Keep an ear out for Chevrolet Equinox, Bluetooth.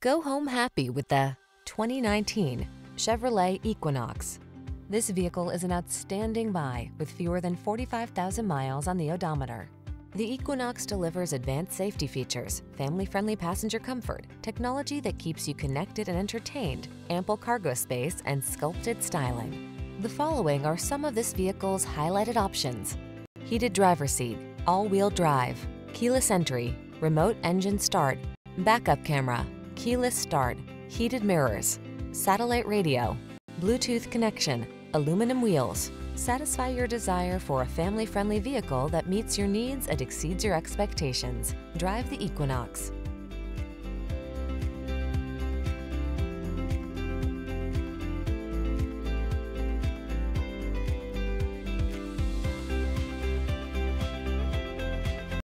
Go home happy with the 2019 Chevrolet Equinox. This vehicle is an outstanding buy with fewer than 45,000 miles on the odometer. The Equinox delivers advanced safety features, family-friendly passenger comfort, technology that keeps you connected and entertained, ample cargo space, and sculpted styling. The following are some of this vehicle's highlighted options: heated driver's seat, all-wheel drive, keyless entry, remote engine start, backup camera, keyless start, heated mirrors, satellite radio, Bluetooth connection, aluminum wheels. Satisfy your desire for a family-friendly vehicle that meets your needs and exceeds your expectations. Drive the Equinox.